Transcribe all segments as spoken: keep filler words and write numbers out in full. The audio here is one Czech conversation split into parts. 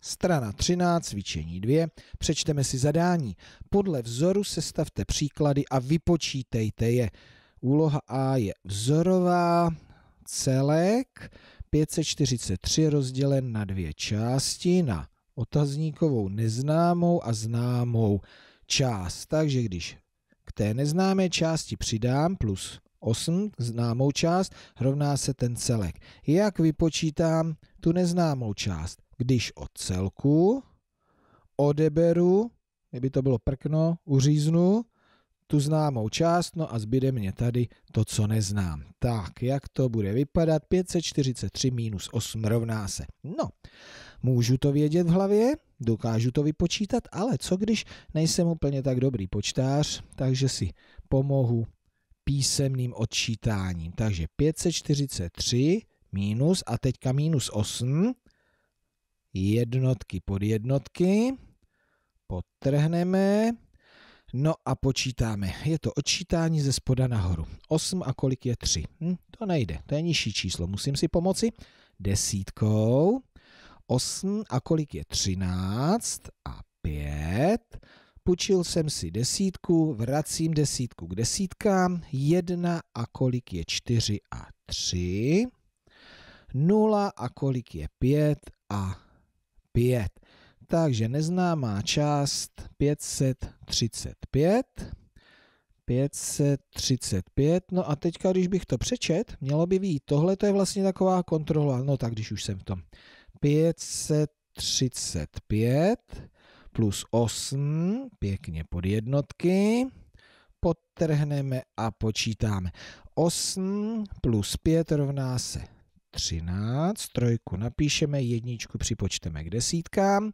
Strana třináct, cvičení dvě, přečteme si zadání. Podle vzoru sestavte příklady a vypočítejte je. Úloha A je vzorová celek pět set čtyřicet tři rozdělen na dvě části, na otazníkovou neznámou a známou část. Takže když k té neznámé části přidám plus osm, známou část, rovná se ten celek. Jak vypočítám tu neznámou část? Když od celku odeberu, kdyby to bylo prkno, uříznu tu známou část, no a zbyde mě tady to, co neznám. Tak, jak to bude vypadat? pět set čtyřicet tři minus osm rovná se. No, můžu to vědět v hlavě, dokážu to vypočítat, ale co když nejsem úplně tak dobrý počtář, takže si pomohu písemným odčítáním. Takže pět set čtyřicet tři minus, a teďka minus osm, jednotky pod jednotky, podtrhneme, no a počítáme. Je to odčítání ze spoda nahoru. osm a kolik je tři? Hm, to nejde, to je nižší číslo, musím si pomoci desítkou. osm a kolik je třináct a pět. Půjčil jsem si desítku, vracím desítku k desítkám. jedna a kolik je čtyři a tři. nula a kolik je pět a pět. Takže neznámá část pět set třicet pět. pět set třicet pět. No a teďka, když bych to přečet, mělo by vyjít. Tohle to je vlastně taková kontrola. No tak, když už jsem v tom. pět set třicet pět plus osm, pěkně pod jednotky, podtrhneme a počítáme. osm plus pět rovná se třináct, trojku napíšeme, jedničku připočteme k desítkám,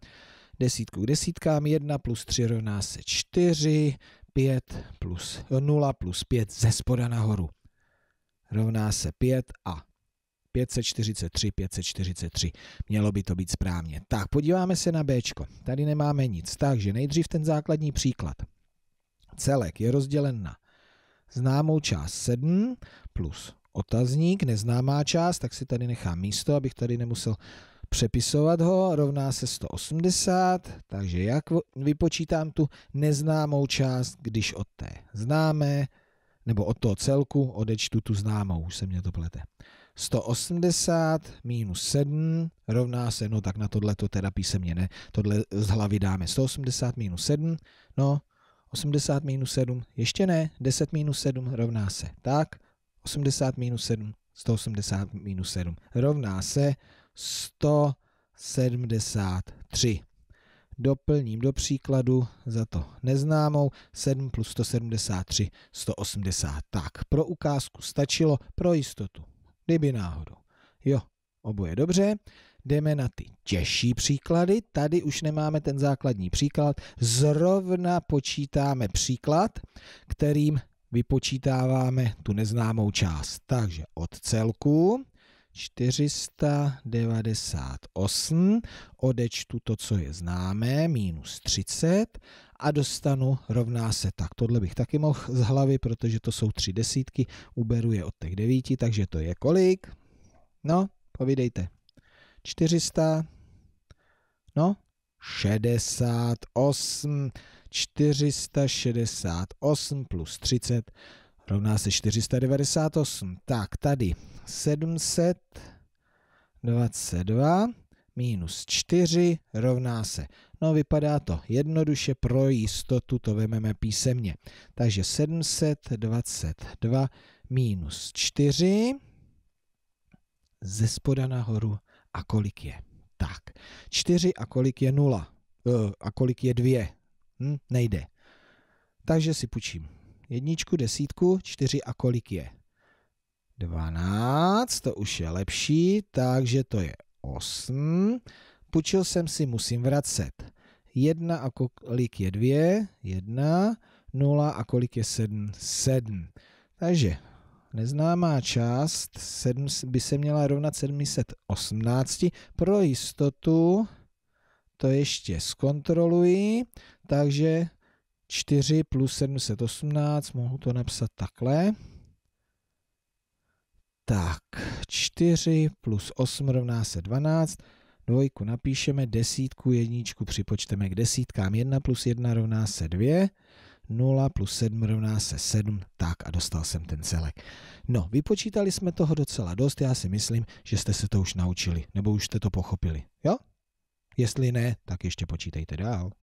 desítku k desítkám, jedna plus tři rovná se čtyři, pět plus nula plus pět ze spoda nahoru rovná se pět a pět set čtyřicet tři, pět set čtyřicet tři. Mělo by to být správně. Tak, podíváme se na Bčko. Tady nemáme nic. Takže nejdřív ten základní příklad. Celek je rozdělen na známou část sedm plus otazník, neznámá část, tak si tady nechám místo, abych tady nemusel přepisovat ho, rovná se sto osmdesát, takže jak vypočítám tu neznámou část, když od té známé, nebo od toho celku odečtu tu známou, už se mě to plete. sto osmdesát minus sedm rovná se, no tak na tohle to teda písemně ne, tohle z hlavy dáme sto osmdesát minus sedm, no osmdesát minus sedm, ještě ne, deset minus sedm rovná se, tak, osmdesát minus sedm, sto osmdesát minus sedm rovná se sto sedmdesát tři. Doplním do příkladu za to neznámou sedm plus sto sedmdesát tři, sto osmdesát. Tak, pro ukázku stačilo, pro jistotu. Kdyby náhodou. Jo, oboje dobře. Jdeme na ty těžší příklady. Tady už nemáme ten základní příklad. Zrovna počítáme příklad, kterým vypočítáváme tu neznámou část. Takže od celku čtyři sta devadesát osm odečtu to, co je známé, minus třicet a dostanu rovná se tak. Tohle bych taky mohl z hlavy, protože to jsou tři desítky, uberu je od těch devíti, takže to je kolik? No, povídejte. čtyři sta, no, šedesát osm, čtyři sta šedesát osm plus třicet rovná se čtyři sta devadesát osm. Tak, tady sedm set dvacet dva minus čtyři rovná se. No, vypadá to jednoduše, pro jistotu to vezmeme písemně. Takže sedm set dvacet dva minus čtyři ze spoda nahoru a kolik je? Tak, čtyři a kolik je nula? E, a kolik je dvě? Hm, nejde. Takže si půjčím jedničku, desítku, čtyři a kolik je? dvanáct, to už je lepší, takže to je osm. Půjčil jsem si, musím vracet. jedna a kolik je dvě? jedna, nula a kolik je sedm? sedm. Takže neznámá část sedm by se měla rovnat sedm set osmnáct. Pro jistotu to ještě zkontroluji, takže čtyři plus sedm set osmnáct, mohu to napsat takhle. Tak, čtyři plus osm rovná se dvanáct, Dvojku napíšeme, desítku, jedničku připočteme k desítkám. jedna plus jedna rovná se dvě, nula plus sedm rovná se sedm, tak a dostal jsem ten celek. No, vypočítali jsme toho docela dost, já si myslím, že jste se to už naučili, nebo už jste to pochopili, jo? Jestli ne, tak ještě počítejte dál.